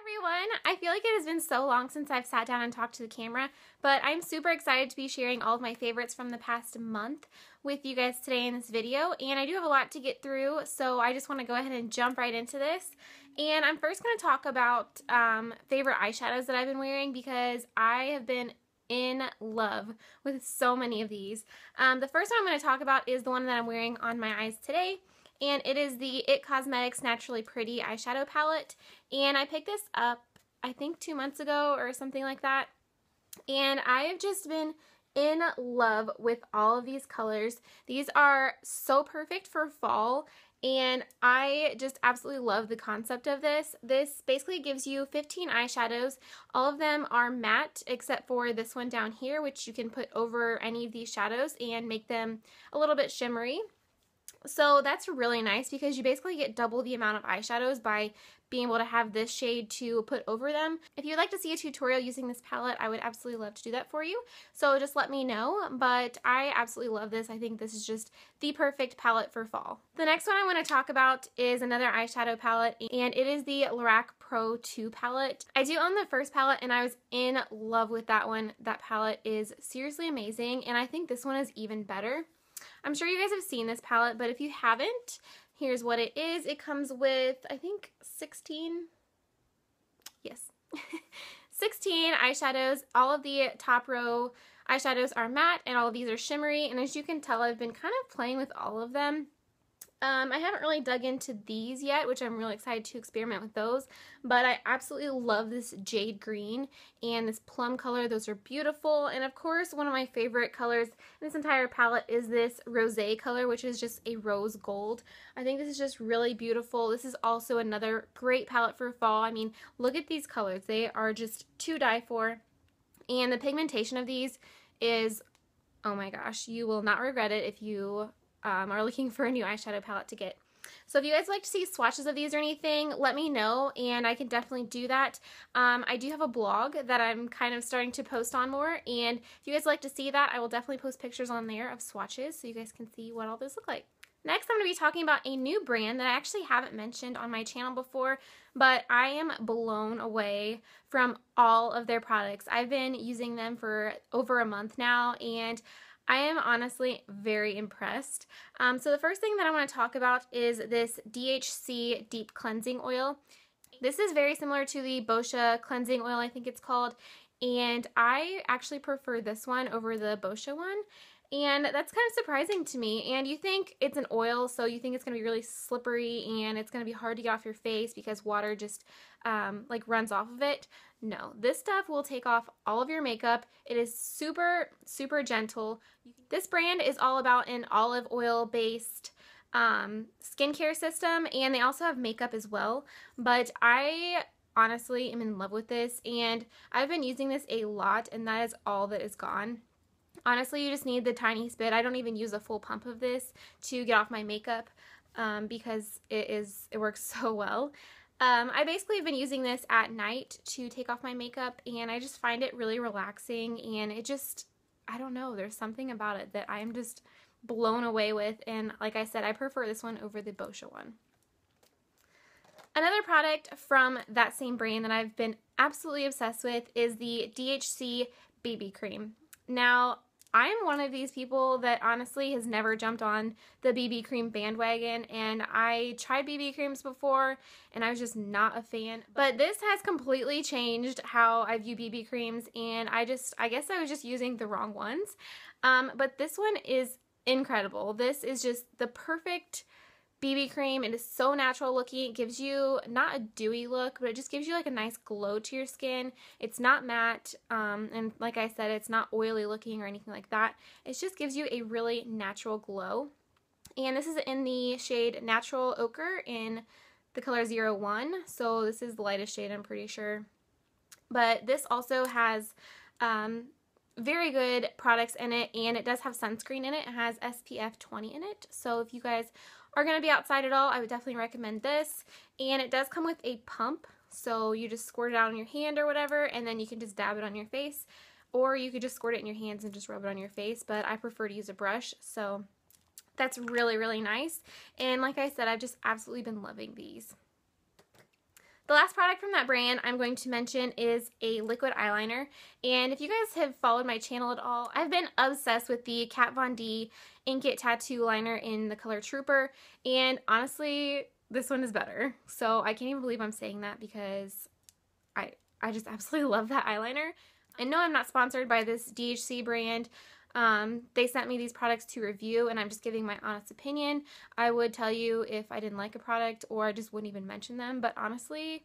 Hi everyone! I feel like it has been so long since I've sat down and talked to the camera, but I'm super excited to be sharing all of my favorites from the past month with you guys today in this video, and I do have a lot to get through, so I just want to go ahead and jump right into this. And I'm first going to talk about favorite eyeshadows that I've been wearing because I have been in love with so many of these. The first one I'm going to talk about is the one that I'm wearing on my eyes today. And it is the IT Cosmetics Naturally Pretty eyeshadow palette. And I picked this up, I think 2 months ago or something like that. And I have just been in love with all of these colors. These are so perfect for fall. And I just absolutely love the concept of this. This basically gives you 15 eyeshadows. All of them are matte except for this one down here, which you can put over any of these shadows and make them a little bit shimmery. So that's really nice because you basically get double the amount of eyeshadows by being able to have this shade to put over them. If you'd like to see a tutorial using this palette, I would absolutely love to do that for you. So just let me know, but I absolutely love this. I think this is just the perfect palette for fall. The next one I want to talk about is another eyeshadow palette, and it is the Lorac Pro 2 palette. I do own the first palette, and I was in love with that one. That palette is seriously amazing, and I think this one is even better. I'm sure you guys have seen this palette, but if you haven't, here's what it is. It comes with, I think, 16? Yes. 16 eyeshadows. All of the top row eyeshadows are matte, and all of these are shimmery, and as you can tell, I've been kind of playing with all of them. I haven't really dug into these yet, which I'm really excited to experiment with those, but I absolutely love this jade green and this plum color. Those are beautiful, and of course, one of my favorite colors in this entire palette is this rosé color, which is just a rose gold. I think this is just really beautiful. This is also another great palette for fall. I mean, look at these colors. They are just to die for, and the pigmentation of these is, oh my gosh, you will not regret it if you are looking for a new eyeshadow palette to get. So if you guys like to see swatches of these or anything, let me know, and I can definitely do that. I do have a blog that I'm kind of starting to post on more, and if you guys like to see that, I will definitely post pictures on there of swatches so you guys can see what all those look like. Next, I'm going to be talking about a new brand that I actually haven't mentioned on my channel before, but I am blown away from all of their products. I've been using them for over a month now, and I am honestly very impressed. So the first thing that I want to talk about is this DHC Deep Cleansing Oil. This is very similar to the Boscia Cleansing Oil, I think it's called, and I actually prefer this one over the Boscia one, and that's kind of surprising to me. And you think it's an oil, so you think it's going to be really slippery and it's going to be hard to get off your face because water just like runs off of it. No, this stuff will take off all of your makeup. It is super, super gentle. This brand is all about an olive oil based skincare system, and they also have makeup as well, but I honestly am in love with this, and I've been using this a lot, and that is all that is gone. Honestly, you just need the tiniest bit. I don't even use a full pump of this to get off my makeup because it works so well. I basically have been using this at night to take off my makeup, and I just find it really relaxing, and it just, I don't know, there's something about it that I'm just blown away with, and like I said, I prefer this one over the Boscia one. Another product from that same brand that I've been absolutely obsessed with is the DHC BB Cream. Now, I'm one of these people that honestly has never jumped on the BB cream bandwagon, and I tried BB creams before and I was just not a fan, but this has completely changed how I view BB creams, and I guess I was just using the wrong ones, but this one is incredible. This is just the perfect BB cream. It is so natural looking. It gives you not a dewy look, but it just gives you like a nice glow to your skin. It's not matte, and like I said, it's not oily looking or anything like that. It just gives you a really natural glow. And this is in the shade Natural Ochre in the color 01. So this is the lightest shade, I'm pretty sure. But this also has very good products in it, and it does have sunscreen in it. It has SPF 20 in it, so if you guys are going to be outside at all, I would definitely recommend this. And it does come with a pump, so you just squirt it out on your hand or whatever, and then you can just dab it on your face, or you could just squirt it in your hands and just rub it on your face, but I prefer to use a brush, so that's really, really nice. And like I said, I've just absolutely been loving these. The last product from that brand I'm going to mention is a liquid eyeliner. And if you guys have followed my channel at all, I've been obsessed with the Kat Von D Ink It Tattoo Liner in the color Trooper. And honestly, this one is better. So I can't even believe I'm saying that because I just absolutely love that eyeliner. And no, I'm not sponsored by this DHC brand. They sent me these products to review, and I'm just giving my honest opinion. I would tell you if I didn't like a product, or I just wouldn't even mention them, but honestly,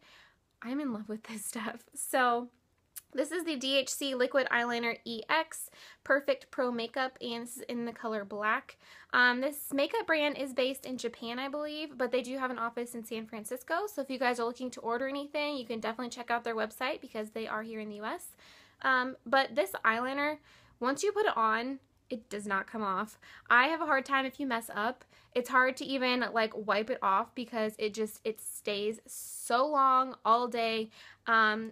I'm in love with this stuff. So this is the DHC Liquid Eyeliner EX Perfect Pro Makeup, and this is in the color black. This makeup brand is based in Japan, I believe, but they do have an office in San Francisco, so if you guys are looking to order anything, you can definitely check out their website because they are here in the US. But this eyeliner, once you put it on, it does not come off. I have a hard time if you mess up. It's hard to even like wipe it off because it stays so long all day.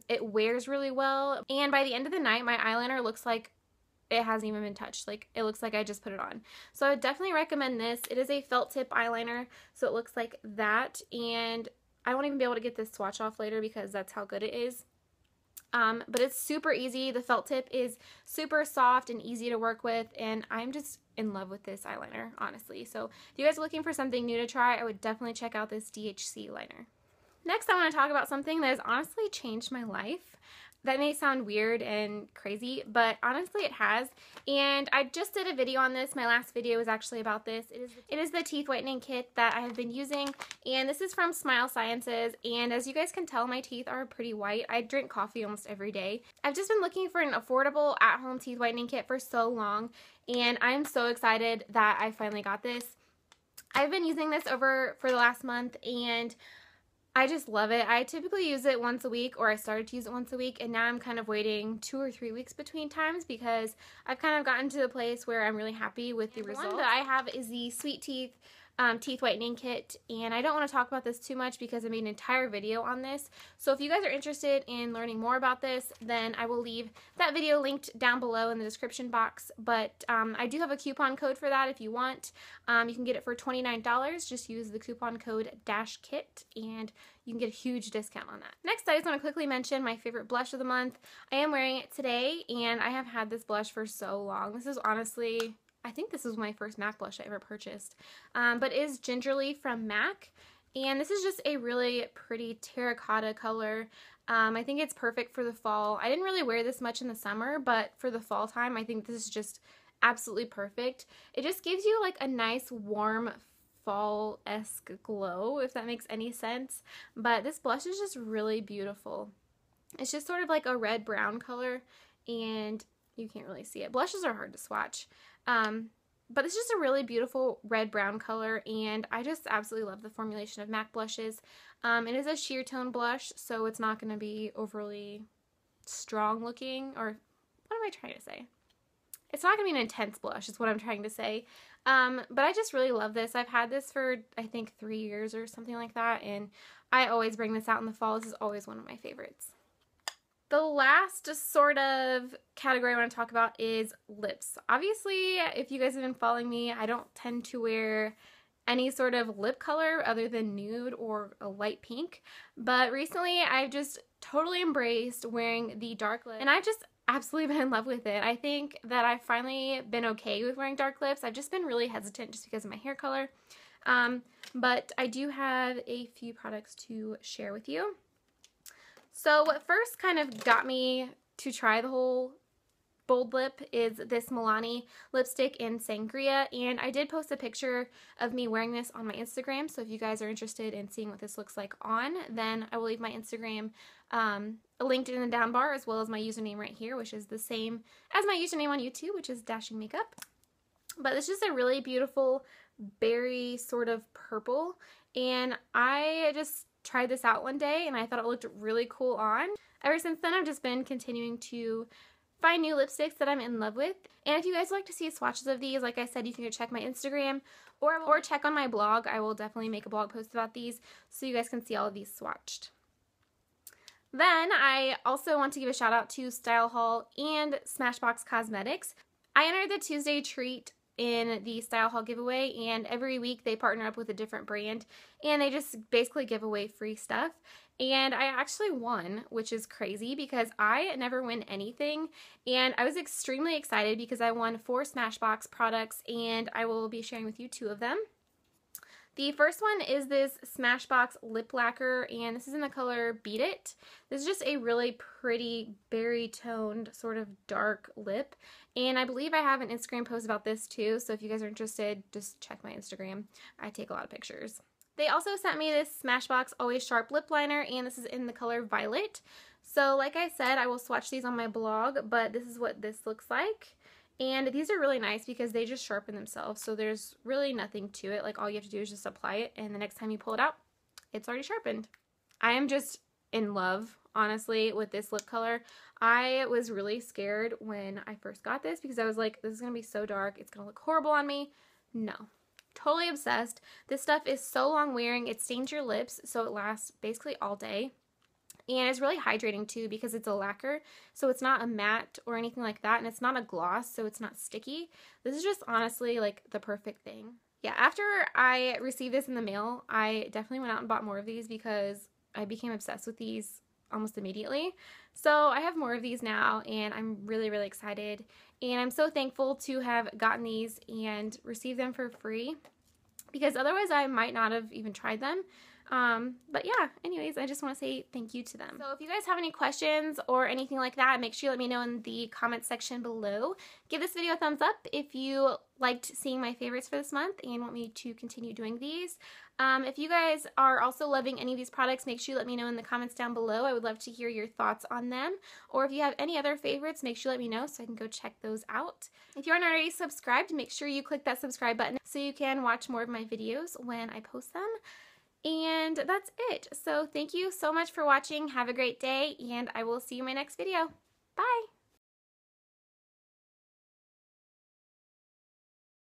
It wears really well. And by the end of the night, my eyeliner looks like it hasn't even been touched. Like it looks like I just put it on. So I would definitely recommend this. It is a felt tip eyeliner. So it looks like that. And I won't even be able to get this swatch off later because that's how good it is. But it's super easy. The felt tip is super soft and easy to work with, and I'm just in love with this eyeliner, honestly. So if you guys are looking for something new to try, I would definitely check out this DHC liner. Next, I want to talk about something that has honestly changed my life. That may sound weird and crazy, but honestly it has. And I just did a video on this. My last video was actually about this. It is the teeth whitening kit that I have been using. And this is from Smile Sciences. And as you guys can tell, my teeth are pretty white. I drink coffee almost every day. I've just been looking for an affordable at-home teeth whitening kit for so long. And I'm so excited that I finally got this. I've been using this for the last month, and I just love it. I typically use it once a week, or I started to use it once a week, and now I'm kind of waiting 2 or 3 weeks between times because I've kind of gotten to the place where I'm really happy with the results. The one that I have is the Sweet Teeth teeth whitening kit, and I don't want to talk about this too much because I made an entire video on this. So if you guys are interested in learning more about this, then I will leave that video linked down below in the description box. But I do have a coupon code for that if you want. You can get it for $29. Just use the coupon code -kit and you can get a huge discount on that. Next, I just want to quickly mention my favorite blush of the month. I am wearing it today, and I have had this blush for so long. This is honestly, I think this was my first MAC blush I ever purchased, but it is Gingerly from MAC, and this is just a really pretty terracotta color. I think it's perfect for the fall. I didn't really wear this much in the summer, but for the fall time, I think this is just absolutely perfect. It just gives you like a nice warm fall-esque glow, if that makes any sense, but this blush is just really beautiful. It's just sort of like a red-brown color, and you can't really see it. Blushes are hard to swatch. But it's just a really beautiful red-brown color, and I just absolutely love the formulation of MAC blushes. It is a sheer tone blush, so it's not going to be overly strong looking, or what am I trying to say? It's not going to be an intense blush is what I'm trying to say. But I just really love this. I've had this for, I think, 3 years or something like that, and I always bring this out in the fall. This is always one of my favorites. The last sort of category I want to talk about is lips. Obviously, if you guys have been following me, I don't tend to wear any sort of lip color other than nude or a light pink. But recently, I've just totally embraced wearing the dark lip. And I've just absolutely been in love with it. I think that I've finally been okay with wearing dark lips. I've just been really hesitant just because of my hair color. But I do have a few products to share with you. So what first kind of got me to try the whole bold lip is this Milani lipstick in Sangria, and I did post a picture of me wearing this on my Instagram, so if you guys are interested in seeing what this looks like on, then I will leave my Instagram linked in the down bar, as well as my username right here, which is the same as my username on YouTube, which is dashingmakeup. But it's just a really beautiful berry sort of purple, and I just tried this out one day and I thought it looked really cool on. Ever since then, I've just been continuing to find new lipsticks that I'm in love with. And if you guys would like to see swatches of these, like I said, you can go check my Instagram or check on my blog. I will definitely make a blog post about these so you guys can see all of these swatched. Then I also want to give a shout out to Style Haul and Smashbox Cosmetics. I entered the Tuesday treat in the Style Haul giveaway, and every week they partner up with a different brand and they just basically give away free stuff. And I actually won, which is crazy because I never win anything, and I was extremely excited because I won 4 Smashbox products, and I will be sharing with you 2 of them. The first one is this Smashbox lip lacquer, and this is in the color Beet It. This is just a really pretty berry toned sort of dark lip, and I believe I have an Instagram post about this too, so if you guys are interested, just check my Instagram. I take a lot of pictures. They also sent me this Smashbox Always Sharp Lip Liner, and this is in the color Violet. So like I said, I will swatch these on my blog, but this is what this looks like. And these are really nice because they just sharpen themselves, so there's really nothing to it. Like, all you have to do is just apply it, and the next time you pull it out, it's already sharpened. I am just in love, honestly, with this lip color. I was really scared when I first got this because I was like, this is going to be so dark. It's going to look horrible on me. No. Totally obsessed. This stuff is so long wearing. It stains your lips, so it lasts basically all day. And it's really hydrating too because it's a lacquer, so it's not a matte or anything like that, and it's not a gloss, so it's not sticky. This is just honestly like the perfect thing. Yeah, after I received this in the mail, I definitely went out and bought more of these because I became obsessed with these almost immediately. So I have more of these now, and I'm really, really excited. And I'm so thankful to have gotten these and received them for free because otherwise I might not have even tried them. But yeah, anyways, I just want to say thank you to them. So if you guys have any questions or anything like that, make sure you let me know in the comment section below. Give this video a thumbs up if you liked seeing my favorites for this month and want me to continue doing these. If you guys are also loving any of these products, make sure you let me know in the comments down below. I would love to hear your thoughts on them. Or if you have any other favorites, make sure you let me know so I can go check those out. If you aren't already subscribed, make sure you click that subscribe button so you can watch more of my videos when I post them. And that's it. So thank you so much for watching. Have a great day, and I will see you in my next video. Bye!